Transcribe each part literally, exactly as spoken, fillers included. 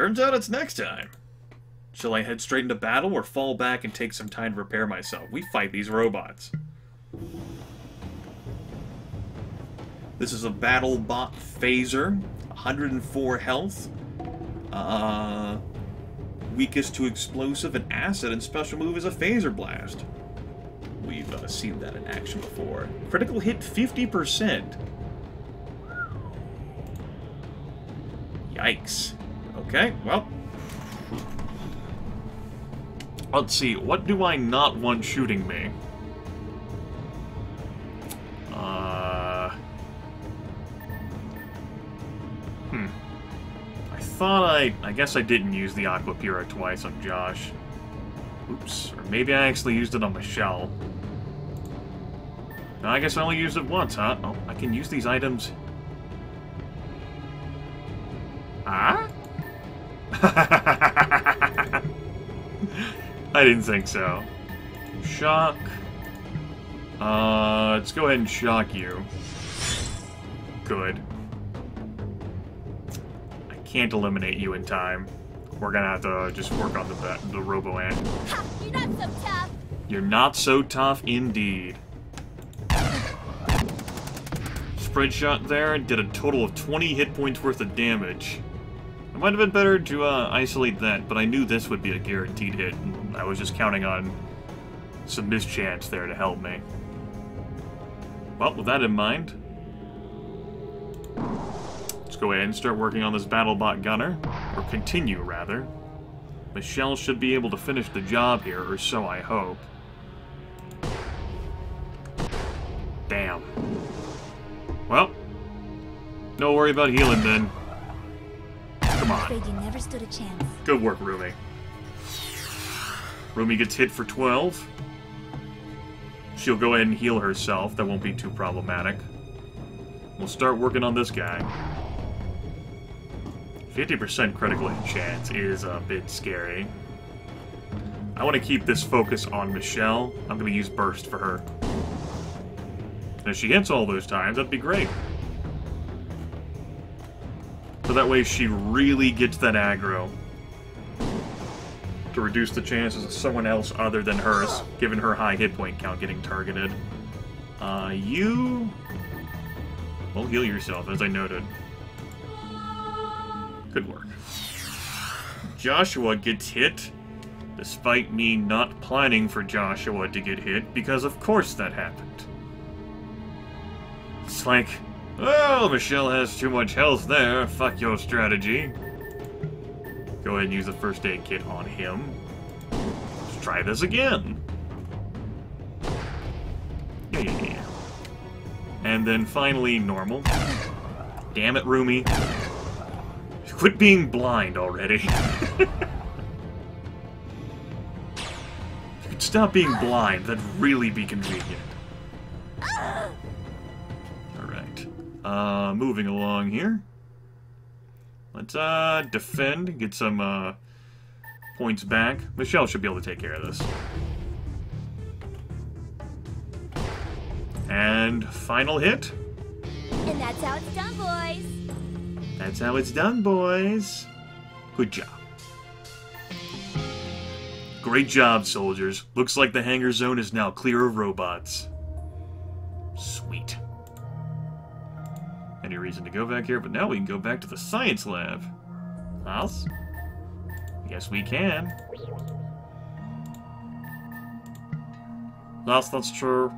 Turns out it's next time. Shall I head straight into battle or fall back and take some time to repair myself? We fight these robots. This is a BattleBot Phaser, one hundred and four health, uh, weakest to explosive and acid, and special move is a phaser blast. We've uh, seen that in action before. Critical hit fifty percent. Yikes. Okay, well. Let's see, what do I not want shooting me? Uh... Hmm. I thought I... I guess I didn't use the Aqua Pura twice on Josh. Oops. Or maybe I actually used it on Michelle. No, I guess I only used it once, huh? Oh, I can use these items... Huh? I didn't think so. Shock. Uh, let's go ahead and shock you. Good. I can't eliminate you in time. We're gonna have to just work on the the Robo-Ant. You're not so tough. You're not so tough indeed. Spread shot there and did a total of twenty hit points worth of damage. It might have been better to uh, isolate that, but I knew this would be a guaranteed hit. And I was just counting on some mischance there to help me. Well, with that in mind, let's go ahead and start working on this BattleBot gunner, or continue rather. Michelle should be able to finish the job here, or so I hope. Damn. Well, no worry about healing then. Come on. You never stood a chance. Good work, Rumi. Rumi gets hit for twelve. She'll go ahead and heal herself. That won't be too problematic. We'll start working on this guy. fifty percent critical hit chance is a bit scary. I want to keep this focus on Michelle. I'm going to use Burst for her. If she hits all those times, that'd be great. So that way she really gets that aggro. To reduce the chances of someone else other than hers, given her high hit point count, getting targeted. Uh, you... Well, heal yourself, as I noted. Good work. Joshua gets hit, despite me not planning for Joshua to get hit, because of course that happened. It's like, well, Michelle has too much health there, fuck your strategy. Go ahead and use the first aid kit on him. Let's try this again. Yeah, yeah, yeah. And then finally, normal. Damn it, Rumi. Quit being blind already. If you could stop being blind, that'd really be convenient. Uh, moving along here. Let's, uh, defend, get some, uh, points back. Michelle should be able to take care of this. And final hit. And that's how it's done, boys. That's how it's done, boys. Good job. Great job, soldiers. Looks like the hangar zone is now clear of robots. Sweet. Any reason to go back here, but now we can go back to the science lab. House? Yes, we can. Yes, that's true.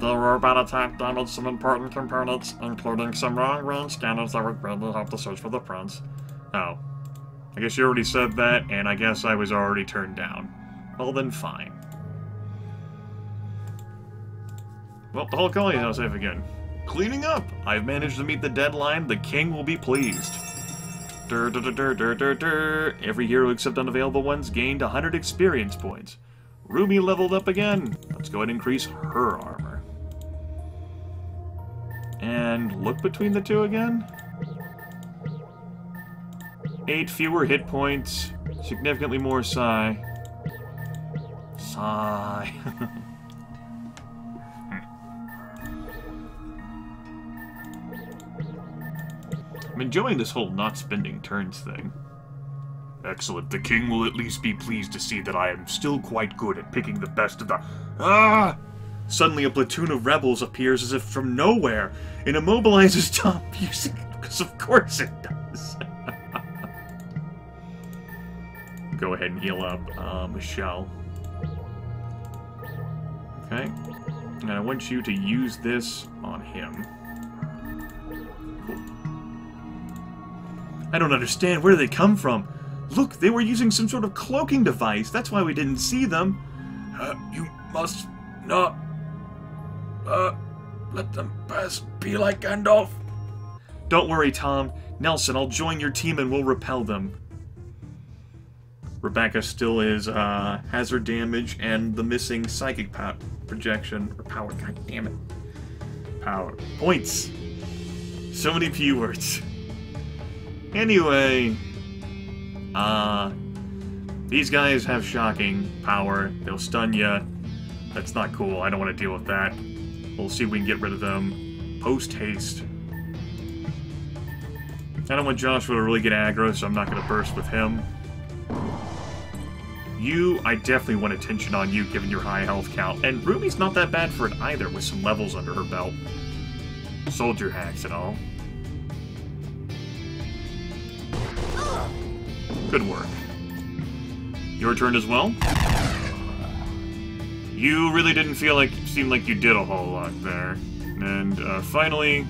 The robot attack damaged some important components, including some long-range scanners that would greatly help the search for the prints. Oh. I guess you already said that, and I guess I was already turned down. Well, then fine. Well, the whole colony is now safe again. Cleaning up! I've managed to meet the deadline. The king will be pleased. Dur, dur, dur, dur, dur, dur. Every hero except unavailable ones gained one hundred experience points. Rumi leveled up again. Let's go ahead and increase her armor. And look between the two again. Eight fewer hit points. Significantly more sigh. Sigh. I'm enjoying this whole not spending turns thing. Excellent. The king will at least be pleased to see that I am still quite good at picking the best of the... Ah! Suddenly a platoon of rebels appears as if from nowhere and immobilizes Tom Music, because of course it does. Go ahead and heal up, uh, Michelle. Okay. And I want you to use this on him. Cool. I don't understand. Where do they come from? Look, they were using some sort of cloaking device. That's why we didn't see them. Uh, you must not... Uh, let them pass. Be like Gandalf. Don't worry, Tom. Nelson, I'll join your team and we'll repel them. Rebecca still is, uh, hazard damage and the missing psychic power projection, or power, god damn it. Power. Points! So many P words. Anyway, uh, these guys have shocking power. They'll stun ya. That's not cool. I don't want to deal with that. We'll see if we can get rid of them. Post-haste. I don't want Joshua to really get aggro, so I'm not going to burst with him. You, I definitely want attention on you, given your high health count. And Ruby's not that bad for it either, with some levels under her belt. Soldier hacks and all. Good work. Your turn as well. You really didn't feel like, seem like you did a whole lot there. And uh, finally...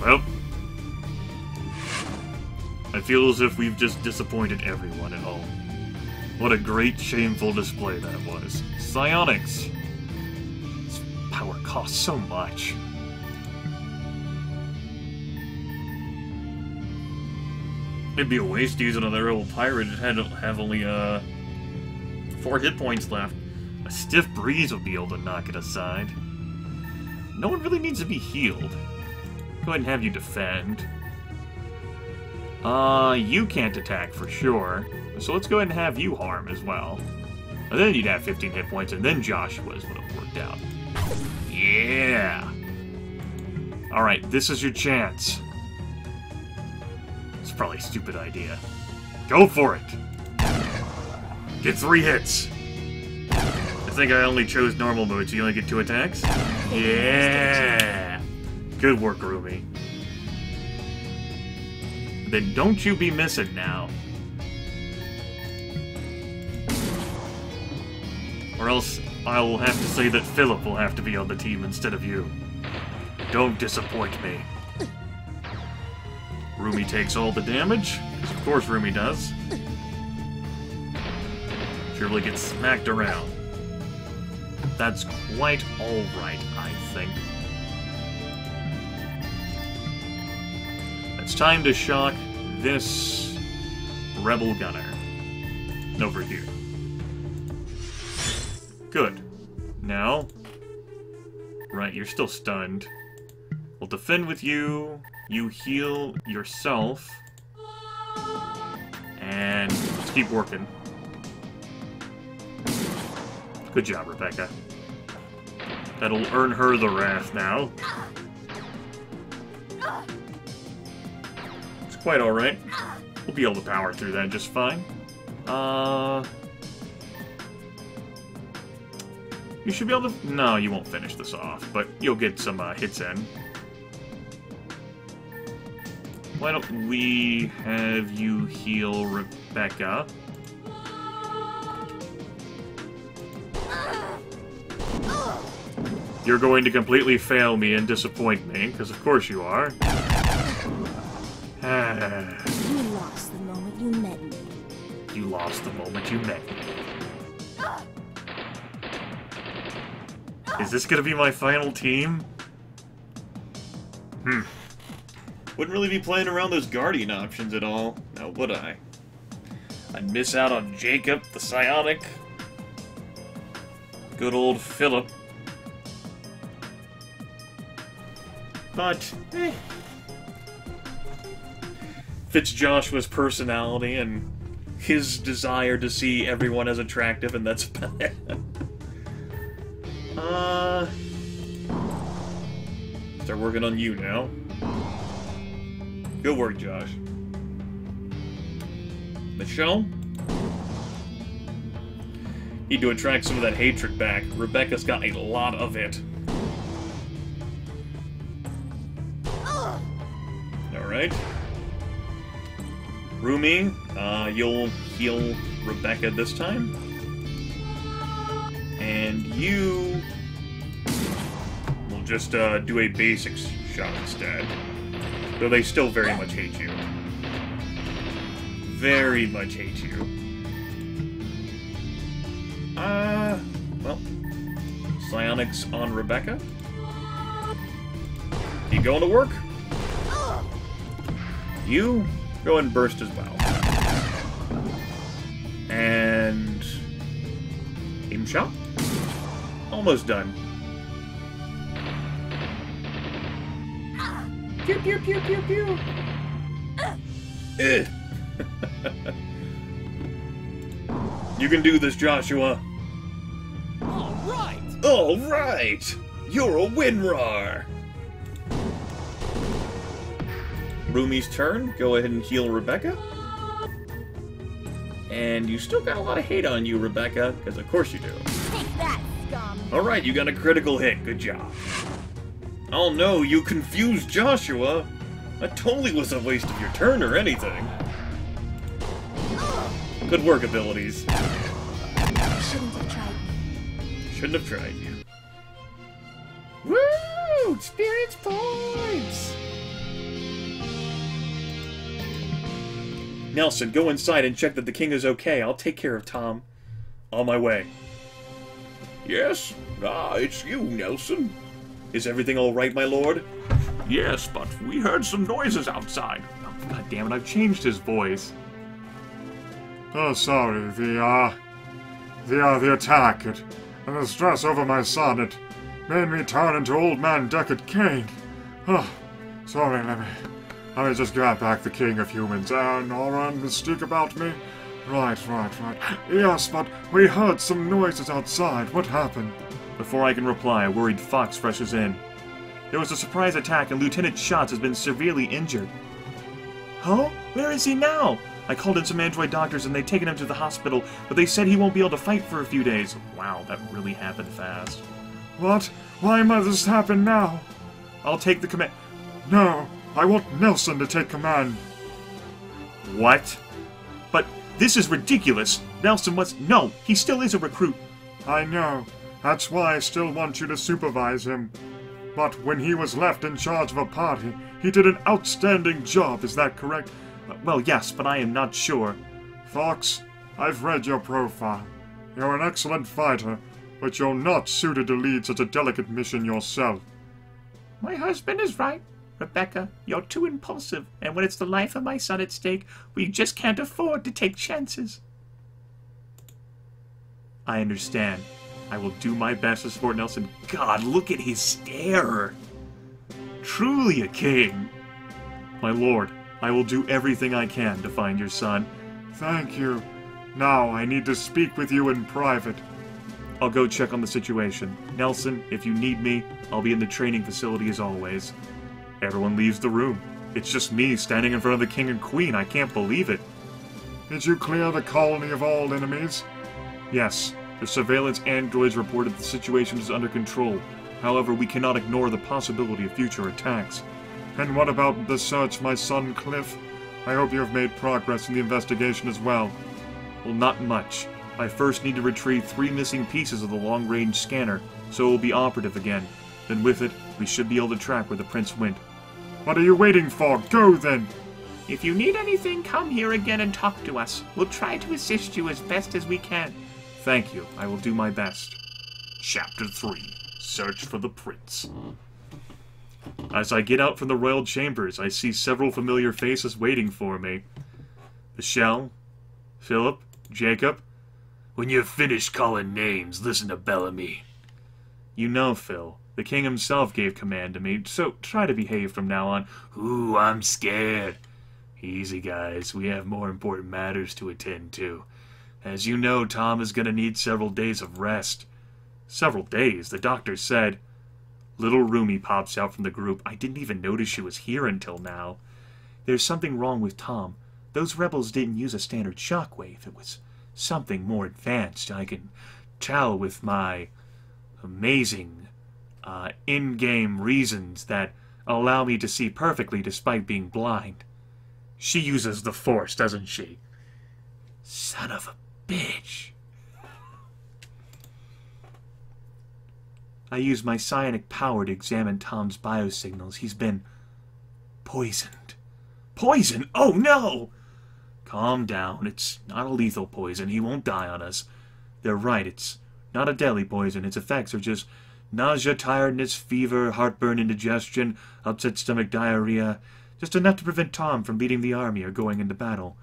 Well... I feel as if we've just disappointed everyone at home. What a great, shameful display that was. Psionics! This power costs so much. It'd be a waste to use another old pirate. It had to have only, uh... four hit points left. A stiff breeze would be able to knock it aside. No one really needs to be healed. Go ahead and have you defend. Uh, you can't attack for sure, so let's go ahead and have you harm as well. And then you'd have fifteen hit points, and then Joshua's would have worked out. Yeah! Alright, this is your chance. It's probably a stupid idea. Go for it! Get three hits! I think I only chose normal mode, so you only get two attacks? Yeah! Good work, Ruby. Then don't you be missing now. Or else I will have to say that Philip will have to be on the team instead of you. Don't disappoint me. Rumi takes all the damage, because of course Rumi does. Surely gets smacked around. That's quite alright, I think. It's time to shock this rebel gunner over here. Good. Now, right, you're still stunned. We'll defend with you. You heal yourself, and let's keep working. Good job, Rebecca. That'll earn her the wrath now. Quite alright. We'll be able to power through that just fine. Uh... You should be able to... No, you won't finish this off, but you'll get some uh, hits in. Why don't we have you heal Rebecca? You're going to completely fail me and disappoint me, because of course you are. You lost the moment you met me. You lost the moment you met me. Is this gonna be my final team? Hmm. Wouldn't really be playing around those Guardian options at all, now would I? I'd miss out on Jacob, the Psionic. Good old Philip. But, eh. Fits Joshua's personality and his desire to see everyone as attractive, and that's about it. uh, They're working on you now. Good work, Josh. Michelle? Need to attract some of that hatred back. Rebecca's got a lot of it. Alright. Rumi, uh, you'll heal Rebecca this time. And you will just uh, do a basics shot instead. Though they still very much hate you. Very much hate you. Uh, well, psionics on Rebecca. You going to work? You go and burst as well. And aim shot. Almost done. Pew pew pew pew pew. Ugh. You can do this, Joshua. All right. All right. You're a WinRAR. Rumi's turn. Go ahead and heal Rebecca. And you still got a lot of hate on you, Rebecca, because of course you do. Take that, scum. All right, you got a critical hit. Good job. Oh no, you confused Joshua. That totally was a waste of your turn or anything. Good work, abilities. Shouldn't have tried me. Shouldn't have tried you. Woo! Experience points! Nelson, go inside and check that the king is okay. I'll take care of Tom. On my way. Yes? Ah, it's you, Nelson. Is everything all right, my lord? Yes, but we heard some noises outside. Oh, God damn it, I've changed his voice. Oh, sorry, the, uh, the, uh, the attack, it, and the stress over my son, it made me turn into old man Deckard Cain. Oh, sorry, let me, let me just grab back the king of humans. Uh, Nora and Mystique about me? Right, right, right. Yes, but we heard some noises outside. What happened? Before I can reply, a worried fox rushes in. There was a surprise attack, and Lieutenant Schatz has been severely injured. Huh? Where is he now? I called in some android doctors and they've taken him to the hospital, but they said he won't be able to fight for a few days. Wow, that really happened fast. What? Why must this happen now? I'll take the command. No, I want Nelson to take command. What? But this is ridiculous. Nelson was- No, he still is a recruit. I know. That's why I still want you to supervise him. But when he was left in charge of a party, he did an outstanding job, is that correct? Well, yes, but I am not sure. Fox, I've read your profile. You're an excellent fighter, but you're not suited to lead such a delicate mission yourself. My husband is right. Rebecca, you're too impulsive, and when it's the life of my son at stake, we just can't afford to take chances. I understand. I will do my best to support Nelson. God, look at his stare. Truly a king. My lord. I will do everything I can to find your son. Thank you. Now I need to speak with you in private. I'll go check on the situation. Nelson, if you need me, I'll be in the training facility as always. Everyone leaves the room. It's just me standing in front of the king and queen. I can't believe it. Did you clear the colony of all enemies? Yes. The surveillance androids reported the situation is under control. However, we cannot ignore the possibility of future attacks. And what about the search, my son, Cliff? I hope you have made progress in the investigation as well. Well, not much. I first need to retrieve three missing pieces of the long-range scanner, so it will be operative again. Then with it, we should be able to track where the prince went. What are you waiting for? Go, then! If you need anything, come here again and talk to us. We'll try to assist you as best as we can. Thank you. I will do my best. Chapter three. Search for the Prince. As I get out from the royal chambers, I see several familiar faces waiting for me. Michelle, Philip, Jacob. When you've finished calling names, listen to Bellamy. You know, Phil, the king himself gave command to me, so try to behave from now on. Ooh, I'm scared. Easy, guys. We have more important matters to attend to. As you know, Tom is going to need several days of rest. Several days, the doctor said. Little Rumi pops out from the group. I didn't even notice she was here until now. There's something wrong with Tom. Those rebels didn't use a standard shockwave. It was something more advanced. I can tell with my amazing uh, in-game reasons that allow me to see perfectly despite being blind. She uses the Force, doesn't she? Son of a bitch. I use my psionic power to examine Tom's biosignals. He's been poisoned. Poison? Oh, no! Calm down. It's not a lethal poison. He won't die on us. They're right. It's not a deadly poison. Its effects are just nausea, tiredness, fever, heartburn, indigestion, upset stomach, diarrhea. Just enough to prevent Tom from leading the army or going into battle.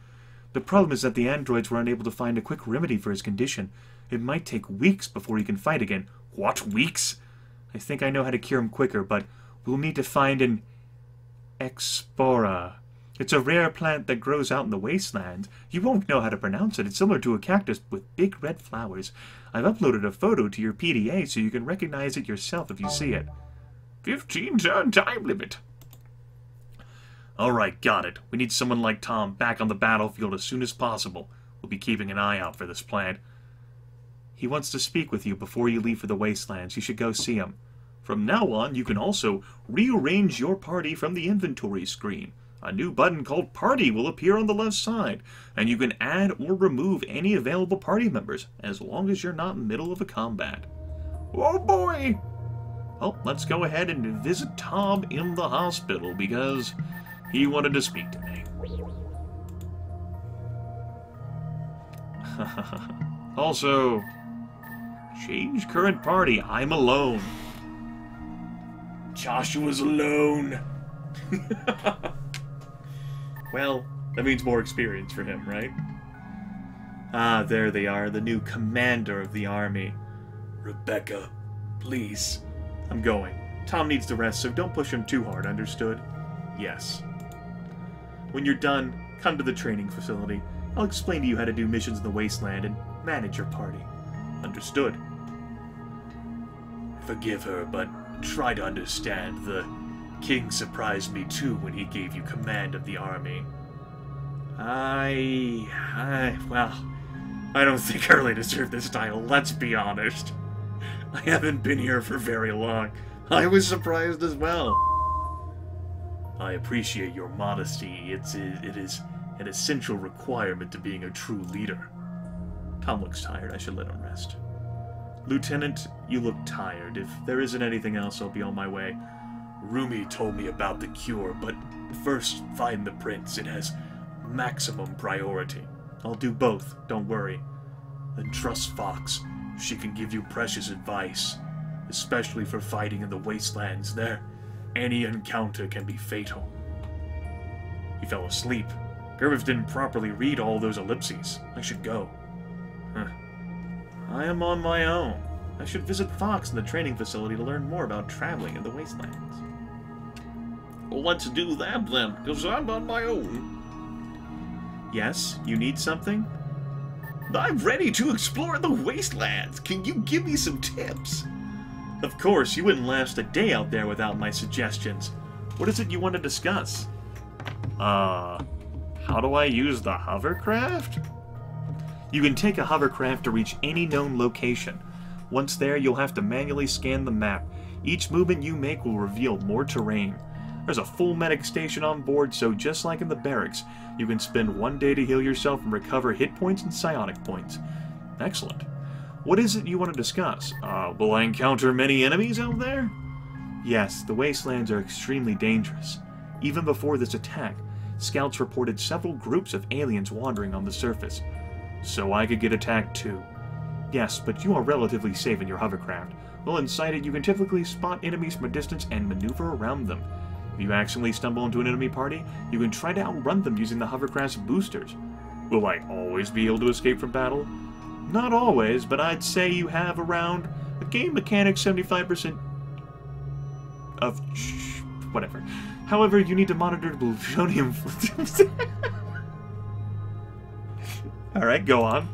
The problem is that the androids were unable to find a quick remedy for his condition. It might take weeks before he can fight again. What, weeks? I think I know how to cure him quicker, but we'll need to find an Expora. It's a rare plant that grows out in the wasteland. You won't know how to pronounce it. It's similar to a cactus with big red flowers. I've uploaded a photo to your P D A so you can recognize it yourself if you see it. Fifteen turn time limit. Alright, got it. We need someone like Tom back on the battlefield as soon as possible. We'll be keeping an eye out for this plant. He wants to speak with you before you leave for the wastelands. You should go see him. From now on, you can also rearrange your party from the inventory screen. A new button called Party will appear on the left side, and you can add or remove any available party members, as long as you're not in the middle of a combat. Oh boy! Well, let's go ahead and visit Tom in the hospital, because he wanted to speak to me. Also, change current party. I'm alone. Joshua's alone. Well, that means more experience for him, right? Ah, there they are, the new commander of the army. Rebecca, please. I'm going. Tom needs to rest, so don't push him too hard, understood? Yes. When you're done, come to the training facility. I'll explain to you how to do missions in the wasteland and manage your party. Understood. Forgive her, but try to understand. The king surprised me too when he gave you command of the army. I... I... well... I don't think I really deserve this title, let's be honest. I haven't been here for very long. I was surprised as well. I appreciate your modesty. It's, it is an essential requirement to being a true leader. Tom looks tired. I should let him rest. Lieutenant, you look tired. If there isn't anything else, I'll be on my way. Rumi told me about the cure, but first find the prince. It has maximum priority. I'll do both, don't worry. And trust Fox. She can give you precious advice, especially for fighting in the wastelands. There, any encounter can be fatal. He fell asleep. Gerbev didn't properly read all those ellipses. I should go. Huh. I am on my own. I should visit Fox in the training facility to learn more about traveling in the wastelands. Well, let's do that then, because I'm on my own. Yes, you need something? I'm ready to explore the wastelands. Can you give me some tips? Of course, you wouldn't last a day out there without my suggestions. What is it you want to discuss? Uh, how do I use the hovercraft? You can take a hovercraft to reach any known location. Once there, you'll have to manually scan the map. Each movement you make will reveal more terrain. There's a full medic station on board, so just like in the barracks, you can spend one day to heal yourself and recover hit points and psionic points. Excellent. What is it you want to discuss? Uh, will I encounter many enemies out there? Yes, the wastelands are extremely dangerous. Even before this attack, scouts reported several groups of aliens wandering on the surface. So I could get attacked too. Yes, but you are relatively safe in your hovercraft. While inside it, you can typically spot enemies from a distance and maneuver around them. If you accidentally stumble into an enemy party, you can try to outrun them using the hovercraft's boosters. Will I always be able to escape from battle? Not always, but I'd say you have around a game mechanic seventy-five percent of whatever. However, you need to monitor plutonium. Alright, go on.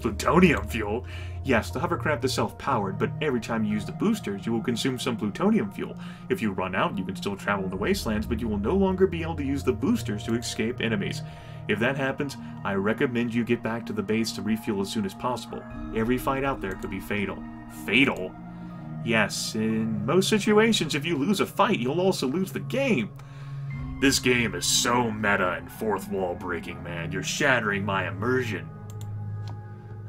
Plutonium fuel? Yes, the hovercraft is self-powered, but every time you use the boosters, you will consume some plutonium fuel. If you run out, you can still travel in the wastelands, but you will no longer be able to use the boosters to escape enemies. If that happens, I recommend you get back to the base to refuel as soon as possible. Every fight out there could be fatal. Fatal? Yes, in most situations, if you lose a fight, you'll also lose the game. This game is so meta and fourth wall breaking, man. You're shattering my immersion.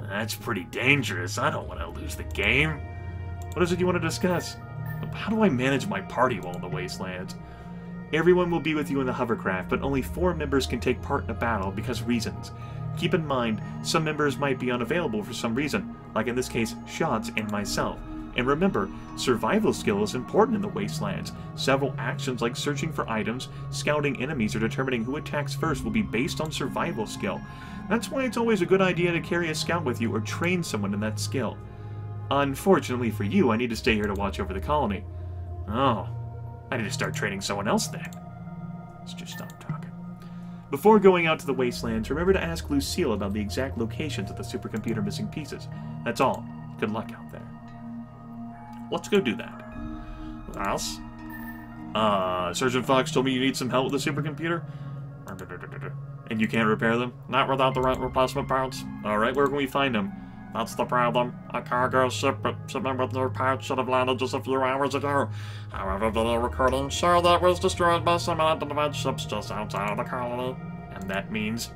That's pretty dangerous. I don't want to lose the game. What is it you want to discuss? How do I manage my party while in the wastelands? Everyone will be with you in the hovercraft, but only four members can take part in a battle because reasons. Keep in mind, some members might be unavailable for some reason, like in this case, Shots and myself. And remember, survival skill is important in the wastelands. Several actions like searching for items, scouting enemies, or determining who attacks first will be based on survival skill. That's why it's always a good idea to carry a scout with you or train someone in that skill. Unfortunately for you, I need to stay here to watch over the colony. Oh, I need to start training someone else then. Let's just stop talking. Before going out to the wastelands, remember to ask Lucille about the exact locations of the supercomputer missing pieces. That's all. Good luck out there. Let's go do that. What else? Uh, Sergeant Fox told me you need some help with the supercomputer? And you can't repair them? Not without the right replacement parts. Alright, where can we find them? That's the problem. A cargo ship shipping with no parts should have landed just a few hours ago. However, video recordings show that it was destroyed by some unidentified ships just outside of the colony. And that means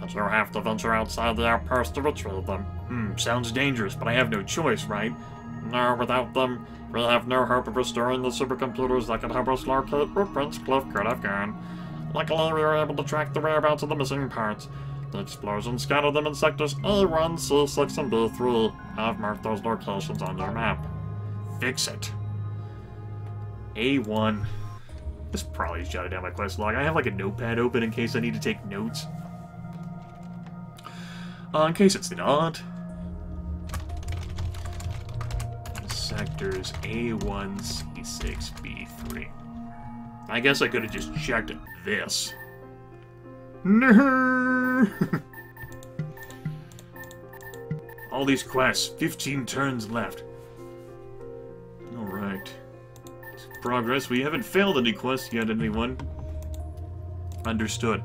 that you have to venture outside the outpost to retrieve them. Hmm, sounds dangerous, but I have no choice, right? No, without them, we have no hope of restoring the supercomputers that can help us locate where Prince Cliff could have gone. Luckily, we were able to track the whereabouts of the missing parts. The explosion scattered them in sectors A one, C six, and B three. I've marked those locations on your map. Fix it. A one. This probably jotted down my quest log. I have like a notepad open in case I need to take notes. Uh, in case it's not. Sectors A one, C six, B three. I guess I could have just checked this. No. All these quests, fifteen turns left. Alright. Progress, we haven't failed any quests yet, anyone. Understood.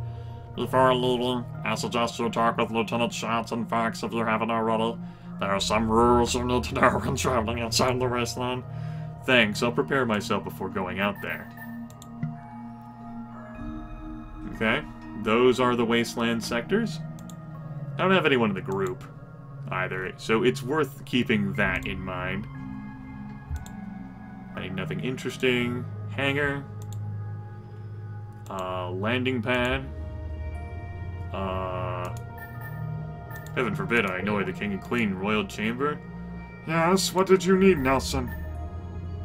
Before leaving, I suggest you talk with Lieutenant Shots and Fox if you haven't already. There are some rules you need to know when traveling outside the wasteland. Thanks, I'll prepare myself before going out there. Okay. Those are the wasteland sectors. I don't have anyone in the group either, so it's worth keeping that in mind. I need nothing interesting. Hangar. Uh, landing pad. Uh, heaven forbid I annoy the King and Queen Royal Chamber. Yes, what did you need, Nelson?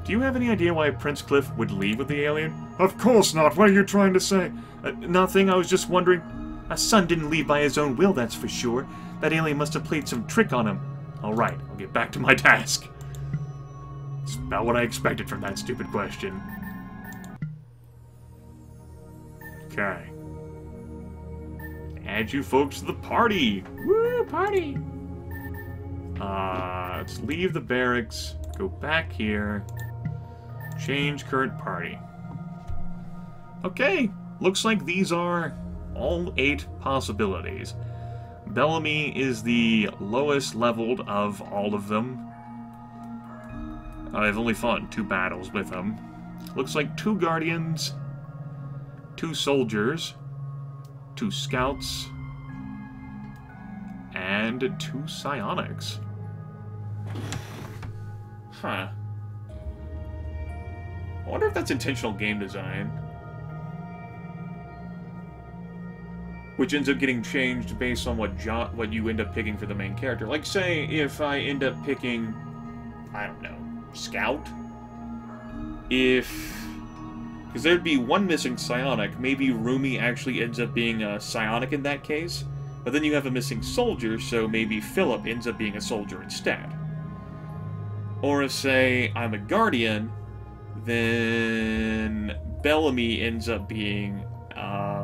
Do you have any idea why Prince Cliff would leave with the alien? Of course not! What are you trying to say? Uh, nothing, I was just wondering. A son didn't leave by his own will, that's for sure. That alien must have played some trick on him. Alright, I'll get back to my task. It's about what I expected from that stupid question. Okay. Add you folks to the party! Woo, party! Uh, let's leave the barracks, go back here, change current party. Okay, looks like these are all eight possibilities. Bellamy is the lowest leveled of all of them. I've only fought in two battles with him. Looks like two guardians, two soldiers, two scouts, and two psionics. Huh. I wonder if that's intentional game design. Which ends up getting changed based on what jo what you end up picking for the main character. Like, say, if I end up picking, I don't know, Scout? If... because there'd be one missing psionic. Maybe Rumi actually ends up being a psionic in that case. But then you have a missing soldier, so maybe Philip ends up being a soldier instead. Or if, say, I'm a guardian, then Bellamy ends up being... Uh,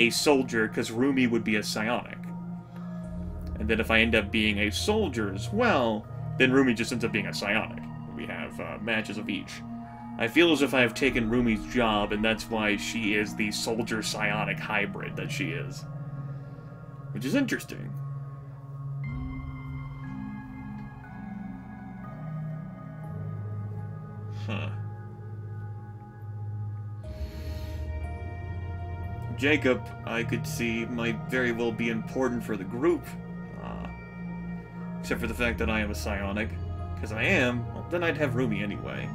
a soldier, because Rumi would be a psionic. And then if I end up being a soldier as well, then Rumi just ends up being a psionic. We have uh, matches of each. I feel as if I have taken Rumi's job, and that's why she is the soldier psionic hybrid that she is. Which is interesting. Huh. Jacob, I could see, might very well be important for the group. Uh, except for the fact that I am a psionic. Because I am, well, then I'd have Rumi anyway.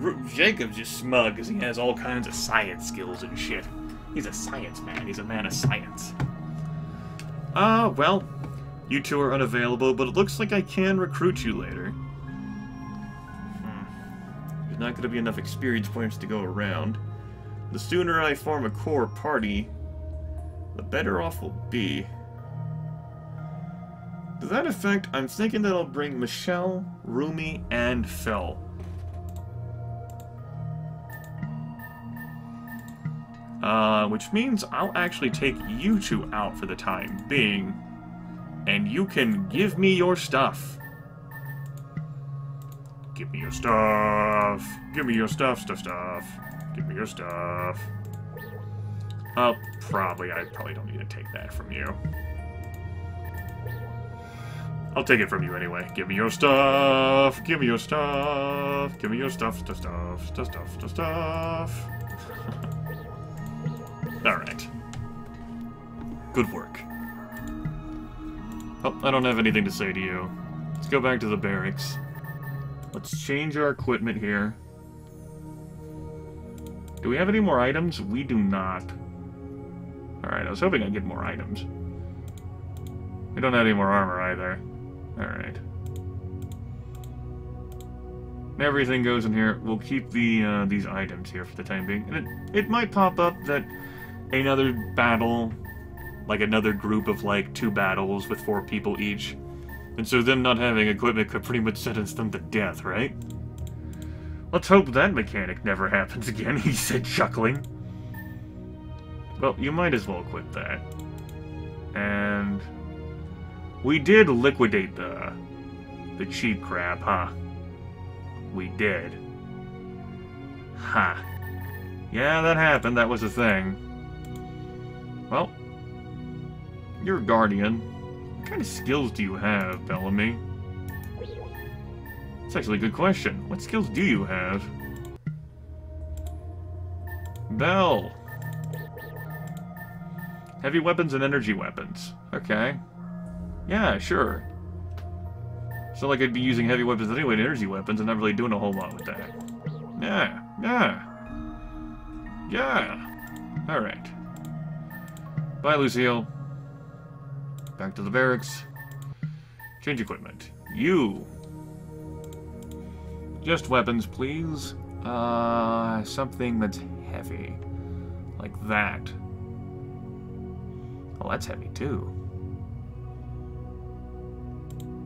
Ru Jacob's just smug because he has all kinds of science skills and shit. He's a science man. He's a man of science. Ah, uh, well, you two are unavailable, but it looks like I can recruit you later. Hmm. There's not going to be enough experience points to go around. The sooner I form a core party, the better off we'll be. To that effect, I'm thinking that I'll bring Michelle, Rumi, and Fel. Uh, which means I'll actually take you two out for the time being, and you can give me your stuff. Give me your stuff. Give me your stuff, stuff, stuff. Give me your stuff. Uh, probably, I probably don't need to take that from you. I'll take it from you anyway. Give me your stuff. Give me your stuff. Give me your stuff, stuff, stuff, stuff, stuff, stuff, stuff. Alright. Good work. Oh, I don't have anything to say to you. Let's go back to the barracks. Let's change our equipment here. Do we have any more items? We do not. Alright, I was hoping I'd get more items. We don't have any more armor either. Alright. Everything goes in here. We'll keep the uh, these items here for the time being. And it, it might pop up that another battle, like another group of like two battles with four people each. And so them not having equipment could pretty much sentence them to death, right? Let's hope that mechanic never happens again, he said, chuckling. Well, you might as well equip that. And we did liquidate the, the cheap crap, huh? We did. Ha. Huh. Yeah, that happened. That was a thing. Well, you're a guardian. What kind of skills do you have, Bellamy? That's actually a good question. What skills do you have? Bell. Heavy weapons and energy weapons. Okay. Yeah, sure. So like I'd be using heavy weapons anyway to energy weapons and not really doing a whole lot with that. Yeah, yeah. Yeah. Alright. Bye, Lucille. Back to the barracks. Change equipment. You. Just weapons, please. Uh, something that's heavy. Like that. Oh, that's heavy too.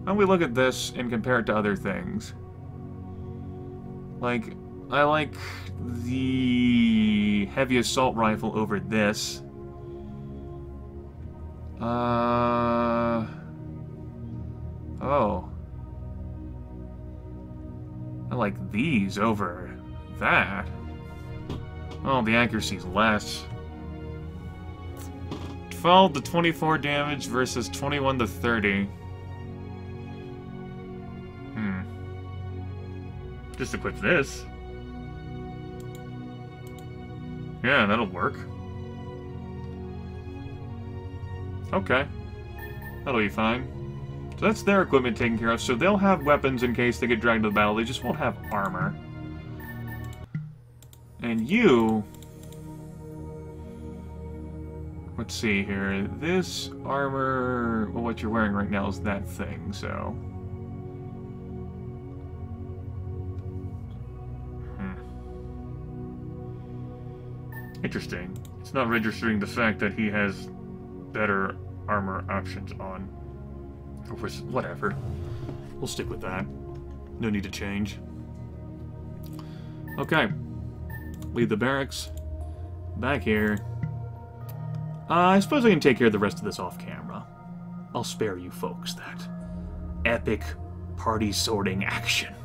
And we look at this and compare it to other things. Like, I like the heavy assault rifle over this. Uh... Oh. I like these over that. Oh, the accuracy's less. twelve to twenty-four damage versus twenty-one to thirty. Just equip this. Yeah, that'll work. Okay. That'll be fine. So that's their equipment taken care of, so they'll have weapons in case they get dragged to the battle. They just won't have armor. And you... Let's see here. This armor... Well, what you're wearing right now is that thing, so... Interesting. It's not registering the fact that he has better armor options on. Which, whatever. We'll stick with that. No need to change. Okay. Leave the barracks. Back here. Uh, I suppose I can take care of the rest of this off camera. I'll spare you folks that epic party sorting action.